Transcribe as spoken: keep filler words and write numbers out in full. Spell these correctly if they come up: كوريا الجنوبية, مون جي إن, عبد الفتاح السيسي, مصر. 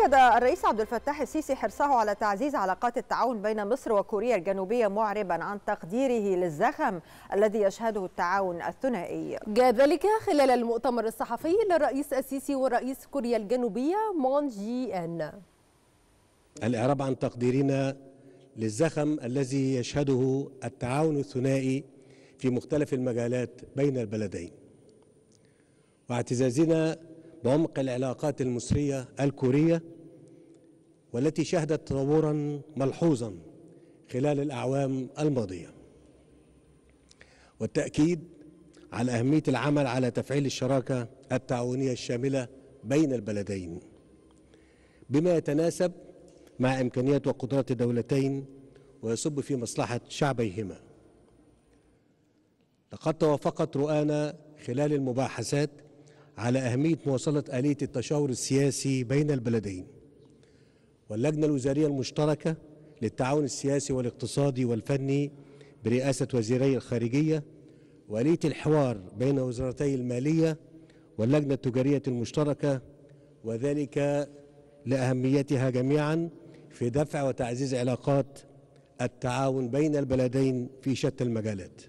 أكد الرئيس عبد الفتاح السيسي حرصه على تعزيز علاقات التعاون بين مصر وكوريا الجنوبية، معربا عن تقديره للزخم الذي يشهده التعاون الثنائي. جاء ذلك خلال المؤتمر الصحفي للرئيس السيسي ورئيس كوريا الجنوبية مون جي إن. الإعراب عن تقديرنا للزخم الذي يشهده التعاون الثنائي في مختلف المجالات بين البلدين، واعتزازنا بعمق العلاقات المصرية الكورية والتي شهدت تطورا ملحوظا خلال الأعوام الماضية، والتأكيد على أهمية العمل على تفعيل الشراكة التعاونية الشاملة بين البلدين بما يتناسب مع إمكانيات وقدرات الدولتين ويصب في مصلحة شعبيهما. لقد توافقت رؤانا خلال المباحثات على أهمية مواصلة آلية التشاور السياسي بين البلدين، واللجنة الوزارية المشتركة للتعاون السياسي والاقتصادي والفني برئاسة وزيري الخارجية، وآلية الحوار بين وزارتي المالية واللجنة التجارية المشتركة، وذلك لأهميتها جميعا في دفع وتعزيز علاقات التعاون بين البلدين في شتى المجالات.